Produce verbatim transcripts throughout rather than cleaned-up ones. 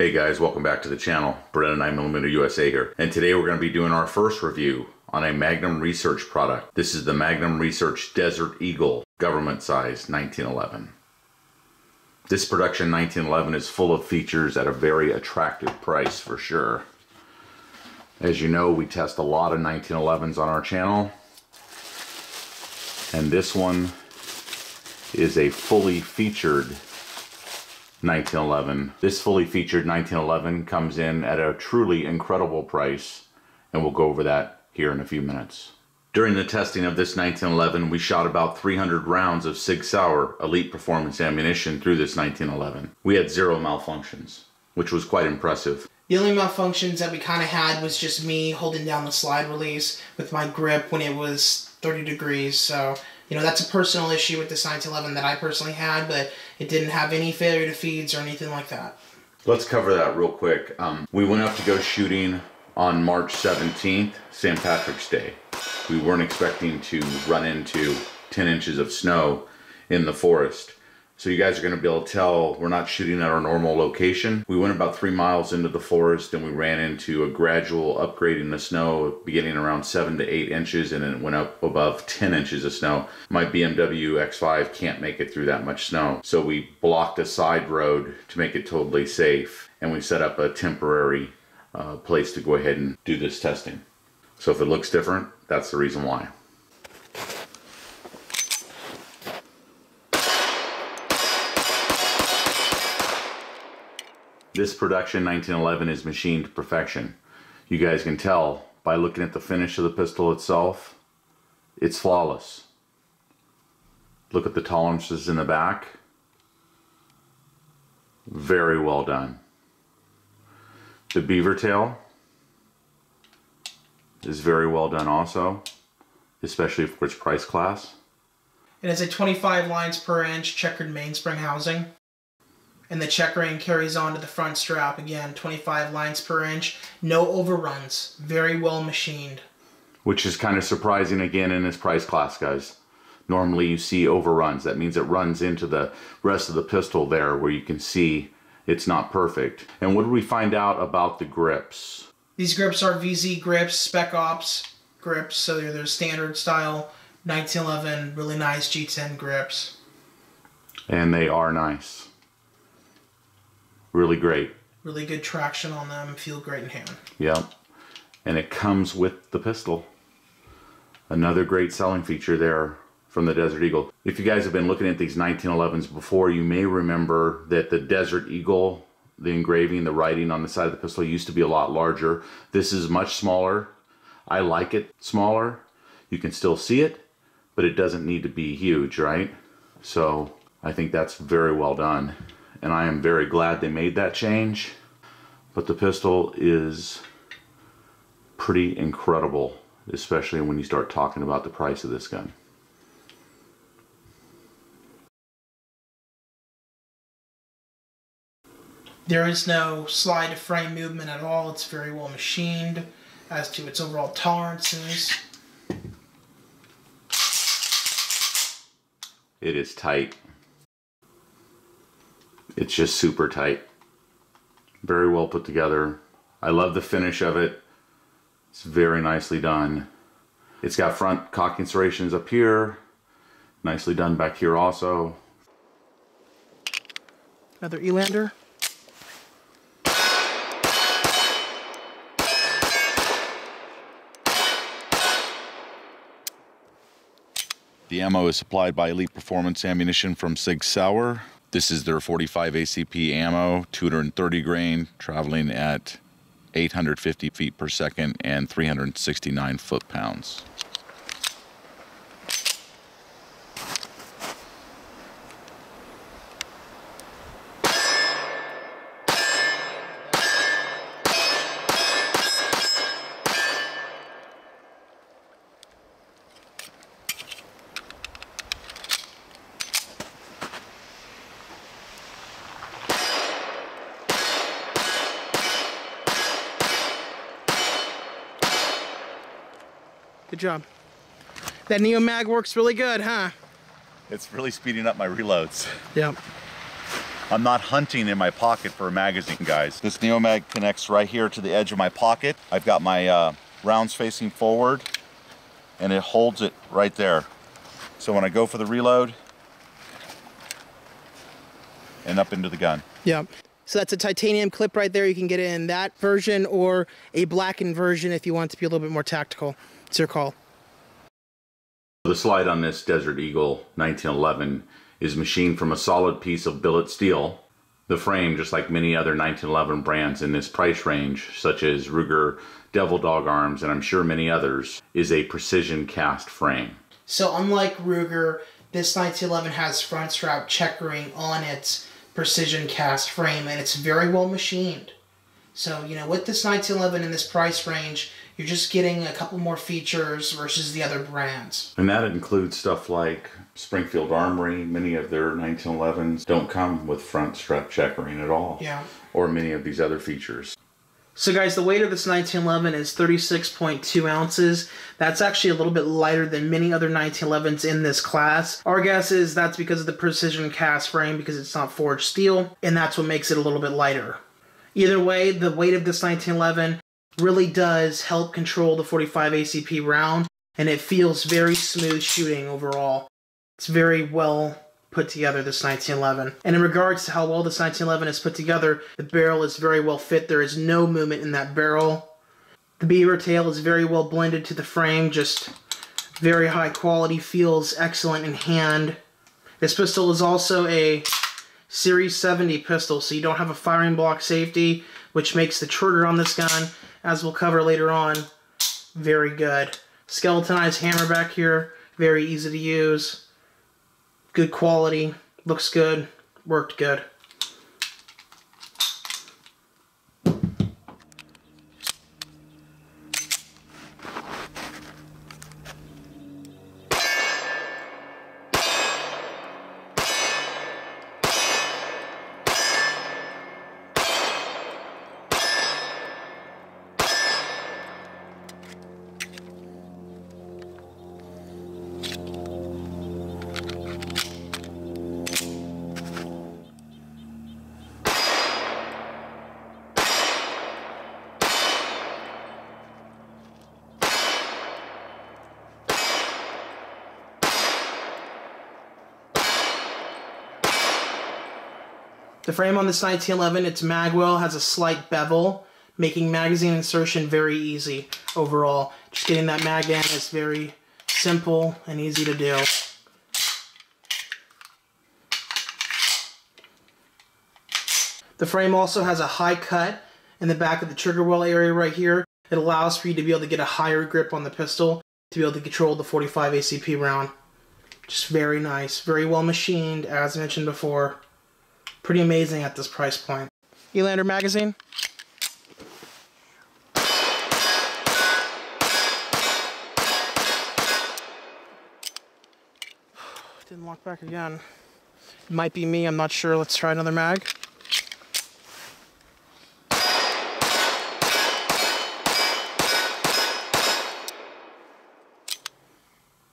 Hey guys, welcome back to the channel. Brennan, nine millimeter U S A here. And today we're going to be doing our first review on a Magnum Research product. This is the Magnum Research Desert Eagle government size nineteen eleven. This production nineteen eleven is full of features at a very attractive price for sure. As you know, we test a lot of nineteen elevens on our channel. And this one is a fully featured nineteen eleven. This fully featured nineteen eleven comes in at a truly incredible price, and we'll go over that here in a few minutes. During the testing of this nineteen eleven, we shot about three hundred rounds of Sig Sauer elite performance ammunition through this nineteen eleven. We had zero malfunctions, which was quite impressive. The only malfunctions that we kind of had was just me holding down the slide release with my grip when it was thirty degrees, so you know, that's a personal issue with this nineteen eleven that I personally had, but it didn't have any failure to feeds or anything like that. Let's cover that real quick. Um, we went out to go shooting on March seventeenth, Saint Patrick's Day. We weren't expecting to run into ten inches of snow in the forest. So you guys are gonna be able to tell we're not shooting at our normal location. We went about three miles into the forest and we ran into a gradual upgrade in the snow, beginning around seven to eight inches, and then it went up above ten inches of snow. My B M W X five can't make it through that much snow. So we blocked a side road to make it totally safe, and we set up a temporary uh, place to go ahead and do this testing. So if it looks different, that's the reason why. This production nineteen eleven is machined to perfection. You guys can tell by looking at the finish of the pistol itself, it's flawless. Look at the tolerances in the back. Very well done. The beaver tail is very well done also, especially for its price class. It has a twenty-five lines per inch checkered mainspring housing. And the checkering carries on to the front strap. Again, twenty-five lines per inch, no overruns, very well machined. Which is kind of surprising again in this price class, guys. Normally you see overruns. That means it runs into the rest of the pistol there where you can see it's not perfect. And what did we find out about the grips? These grips are V Z grips, Spec Ops grips. So they're, they're standard style nineteen eleven, really nice G ten grips. And they are nice. Really great. Really good traction on them. Feel great in hand. Yep. And it comes with the pistol. Another great selling feature there from the Desert Eagle. If you guys have been looking at these nineteen elevens before, you may remember that the Desert Eagle, the engraving, the writing on the side of the pistol used to be a lot larger. This is much smaller. I like it smaller. You can still see it, but it doesn't need to be huge, right? So I think that's very well done. And I am very glad they made that change, but the pistol is pretty incredible, especially when you start talking about the price of this gun. There is no slide to frame movement at all. It's very well machined as to its overall tolerances. It is tight. It's just super tight. Very well put together. I love the finish of it. It's very nicely done. It's got front cocking serrations up here. Nicely done back here also. Another Elander. The ammo is supplied by Elite Performance Ammunition from Sig Sauer. This is their forty-five A C P ammo, two hundred thirty grain, traveling at eight hundred fifty feet per second and three hundred sixty-nine foot-pounds. Good job. That NeoMag works really good, huh? It's really speeding up my reloads. Yep. I'm not hunting in my pocket for a magazine, guys. This NeoMag connects right here to the edge of my pocket. I've got my uh, rounds facing forward, and it holds it right there. So when I go for the reload, and up into the gun. Yeah. So that's a titanium clip right there. You can get it in that version or a blackened version if you want to be a little bit more tactical. It's your call. The slide on this Desert Eagle nineteen eleven is machined from a solid piece of billet steel. The frame, just like many other nineteen eleven brands in this price range, such as Ruger, Devil Dog Arms, and I'm sure many others, is a precision cast frame. So unlike Ruger, this nineteen eleven has front strap checkering on its precision cast frame, and it's very well machined. So, you know, with this nineteen eleven in this price range, you're just getting a couple more features versus the other brands. And that includes stuff like Springfield Armory. Many of their nineteen elevens don't come with front strap checkering at all. Yeah. Or many of these other features. So guys, the weight of this nineteen eleven is thirty-six point two ounces. That's actually a little bit lighter than many other nineteen elevens in this class. Our guess is that's because of the precision cast frame, because it's not forged steel, and that's what makes it a little bit lighter. Either way, the weight of this nineteen eleven really does help control the forty-five A C P round, and it feels very smooth shooting overall. It's very well put together, this nineteen eleven. And in regards to how well this nineteen eleven is put together, the barrel is very well fit. There is no movement in that barrel. The beaver tail is very well blended to the frame, just very high quality, feels excellent in hand. This pistol is also a Series seventy pistol, so you don't have a firing block safety, which makes the trigger on this gun, as we'll cover later on, very good. Skeletonized hammer back here, very easy to use. Good quality, looks good, worked good. The frame on this nineteen eleven, its magwell, has a slight bevel, making magazine insertion very easy overall. Just getting that mag in is very simple and easy to do. The frame also has a high cut in the back of the trigger well area right here. It allows for you to be able to get a higher grip on the pistol to be able to control the forty-five A C P round. Just very nice, very well machined, as mentioned before. Pretty amazing at this price point. Elander magazine. Didn't lock back again. It might be me, I'm not sure. Let's try another mag.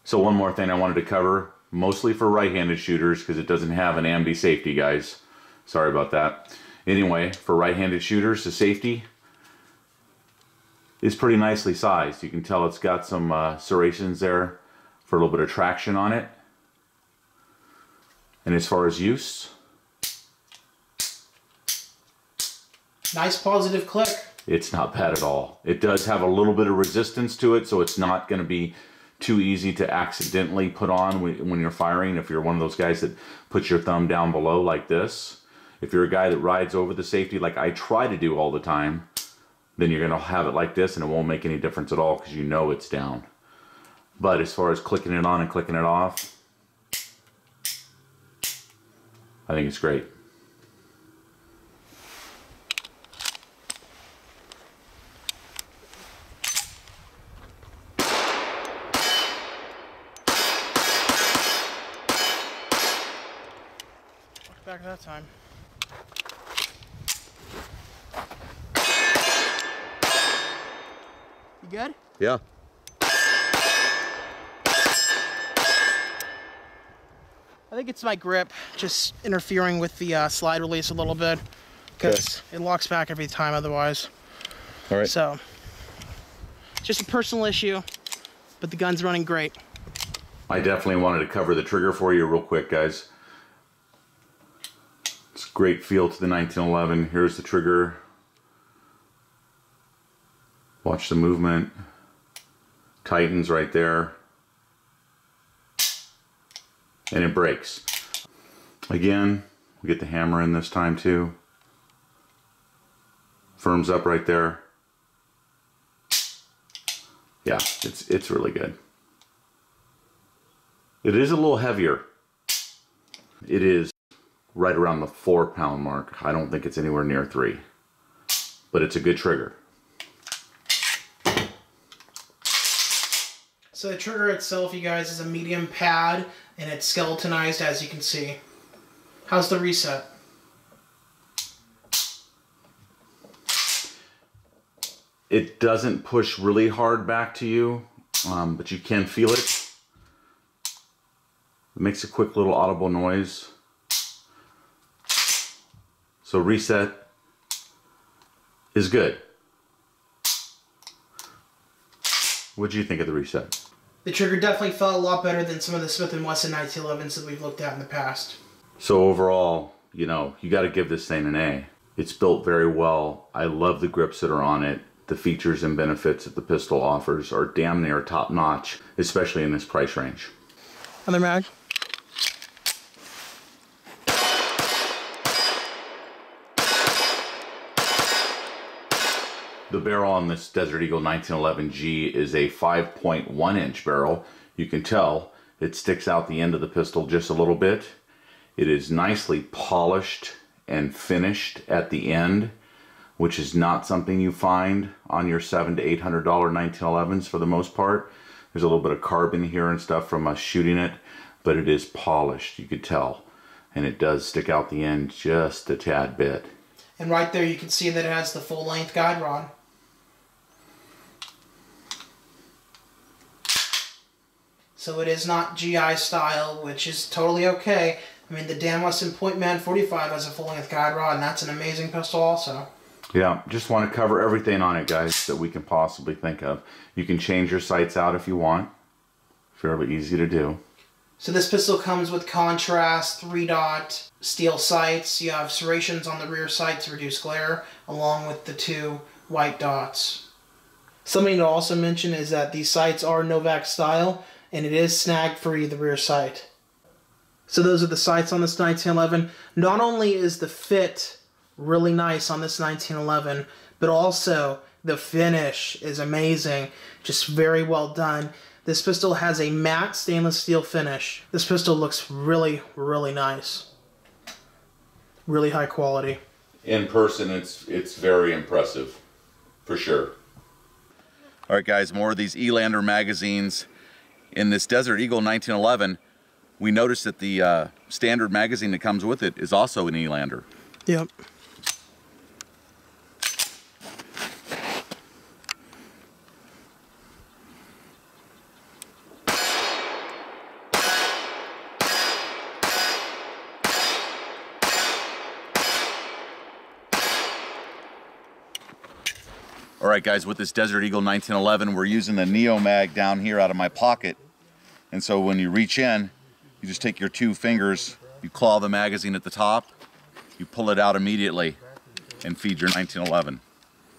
So one more thing I wanted to cover, mostly for right-handed shooters, because it doesn't have an ambi safety, guys. Sorry about that. Anyway, for right-handed shooters, the safety is pretty nicely sized. You can tell it's got some uh, serrations there for a little bit of traction on it. And as far as use, nice positive click. It's not bad at all. It does have a little bit of resistance to it, so it's not going to be too easy to accidentally put on when you're firing. If you're one of those guys that puts your thumb down below like this, if you're a guy that rides over the safety like I try to do all the time, then you're going to have it like this and it won't make any difference at all because you know it's down. But as far as clicking it on and clicking it off, I think it's great. Back that time. You good? Yeah. I think it's my grip just interfering with the uh, slide release a little bit, because okay. it locks back every time otherwise. All right. So, just a personal issue, but the gun's running great. I definitely wanted to cover the trigger for you real quick, guys. It's great feel to the nineteen eleven. Here's the trigger. Watch the movement. Tightens right there. And it breaks. Again, we get the hammer in this time too. Firms up right there. Yeah, it's it's really good. It is a little heavier. It is right around the four pound mark. I don't think it's anywhere near three, but it's a good trigger. So the trigger itself, you guys, is a medium pad, and it's skeletonized, as you can see. How's the reset? It doesn't push really hard back to you, um, but you can feel it. It makes a quick little audible noise. So reset is good. What do you think of the reset? The trigger definitely felt a lot better than some of the Smith and Wesson nineteen elevens that we've looked at in the past. So overall, you know, you got to give this thing an A. It's built very well. I love the grips that are on it. The features and benefits that the pistol offers are damn near top notch, especially in this price range. Other mag. The barrel on this Desert Eagle nineteen eleven G is a five point one inch barrel. You can tell it sticks out the end of the pistol just a little bit. It is nicely polished and finished at the end, which is not something you find on your seven to eight hundred dollar nineteen elevens for the most part. There's a little bit of carbon here and stuff from us shooting it, but it is polished, you could tell. And it does stick out the end just a tad bit. And right there you can see that it has the full-length guide rod. So it is not G I style, which is totally okay. I mean, the Dan Wesson Point Man forty-five has a full-length guide rod, and that's an amazing pistol also. Yeah, just want to cover everything on it, guys, that we can possibly think of. You can change your sights out if you want. Fairly easy to do. So this pistol comes with contrast, three-dot steel sights. You have serrations on the rear sight to reduce glare, along with the two white dots. Something to also mention is that these sights are Novak style, and it is snag-free, the rear sight. So those are the sights on this nineteen eleven. Not only is the fit really nice on this nineteen eleven, but also the finish is amazing. Just very well done. This pistol has a matte stainless steel finish. This pistol looks really, really nice. Really high quality. In person, it's, it's very impressive, for sure. All right, guys, more of these Elander magazines. In this Desert Eagle nineteen eleven, we noticed that the uh, standard magazine that comes with it is also an Elander. Yep. All right, guys, with this Desert Eagle nineteen eleven, we're using the NeoMag down here out of my pocket. And so when you reach in, you just take your two fingers, you claw the magazine at the top, you pull it out immediately, and feed your nineteen eleven.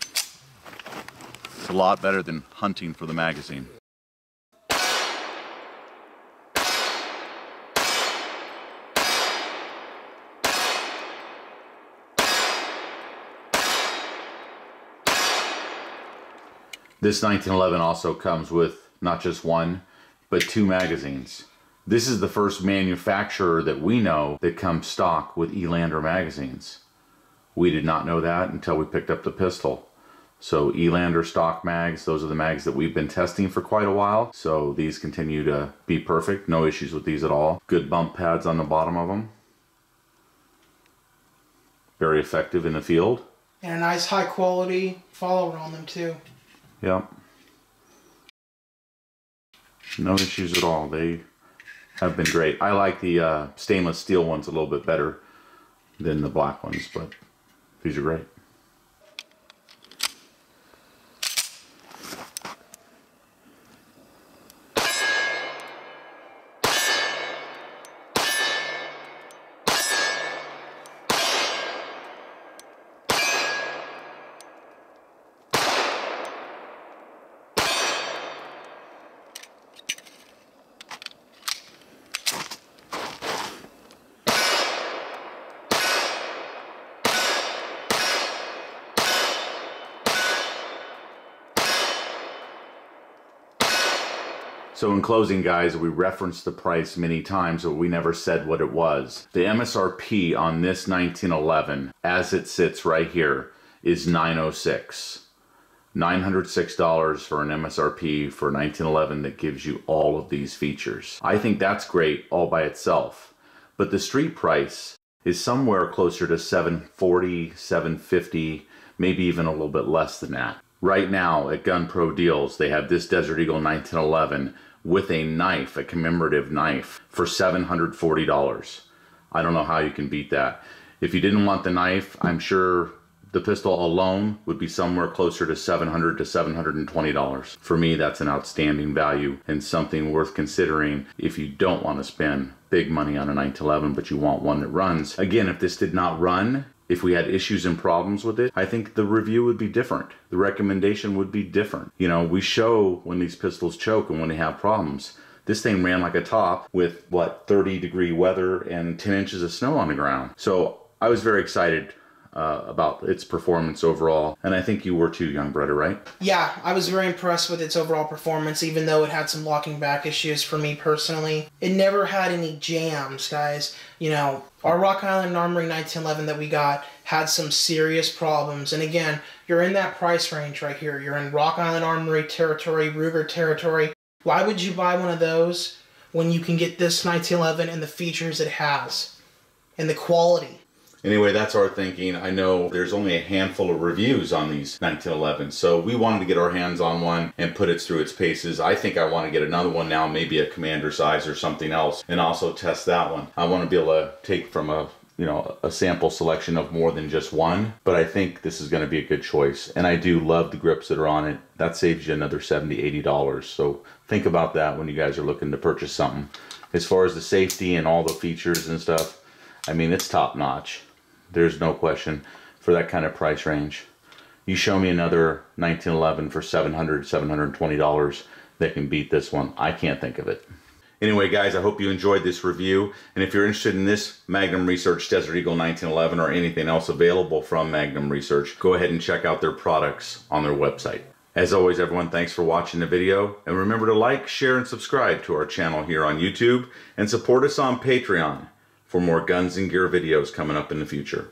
It's a lot better than hunting for the magazine. This nineteen eleven also comes with not just one, but two magazines. This is the first manufacturer that we know that comes stock with Elander magazines. We did not know that until we picked up the pistol. So Elander stock mags, those are the mags that we've been testing for quite a while. So these continue to be perfect. No issues with these at all. Good bump pads on the bottom of them. Very effective in the field. And a nice high quality follower on them too. Yep. No issues at all. They have been great. I like the uh, stainless steel ones a little bit better than the black ones, but these are great. So in closing, guys, we referenced the price many times, but we never said what it was. The M S R P on this nineteen eleven, as it sits right here, is nine oh six. nine hundred six dollars for an M S R P for nineteen eleven that gives you all of these features. I think that's great all by itself, but the street price is somewhere closer to seven forty, seven fifty, maybe even a little bit less than that. Right now at Gun Pro Deals, they have this Desert Eagle nineteen eleven with a knife, a commemorative knife, for seven hundred forty dollars. I don't know how you can beat that. If you didn't want the knife, I'm sure the pistol alone would be somewhere closer to seven hundred dollars to seven hundred twenty dollars. For me, that's an outstanding value and something worth considering if you don't want to spend big money on a nineteen eleven, but you want one that runs. Again, if this did not run, if we had issues and problems with it, I think the review would be different. The recommendation would be different. You know, we show when these pistols choke and when they have problems. This thing ran like a top with, what, thirty degree weather and ten inches of snow on the ground. So I was very excited uh, about its performance overall. And I think you were too, young Bretta, right? Yeah, I was very impressed with its overall performance, even though it had some locking back issues for me personally. It never had any jams, guys. You know, our Rock Island Armory nineteen eleven that we got had some serious problems. And again, you're in that price range right here. You're in Rock Island Armory territory, Ruger territory. Why would you buy one of those when you can get this nineteen eleven and the features it has and the quality? Anyway, that's our thinking. I know there's only a handful of reviews on these nineteen elevens, so we wanted to get our hands on one and put it through its paces. I think I want to get another one now, maybe a commander size or something else, and also test that one. I want to be able to take from a, you know, a sample selection of more than just one, but I think this is going to be a good choice. And I do love the grips that are on it. That saves you another seventy, eighty dollars. So think about that when you guys are looking to purchase something. As far as the safety and all the features and stuff, I mean, it's top notch. There's no question for that kind of price range. You show me another nineteen eleven for seven hundred dollars, seven hundred twenty dollars that can beat this one. I can't think of it. Anyway, guys, I hope you enjoyed this review. And if you're interested in this Magnum Research Desert Eagle nineteen eleven or anything else available from Magnum Research, go ahead and check out their products on their website. As always, everyone, thanks for watching the video. And remember to like, share, and subscribe to our channel here on YouTube. And support us on Patreon for more guns and gear videos coming up in the future.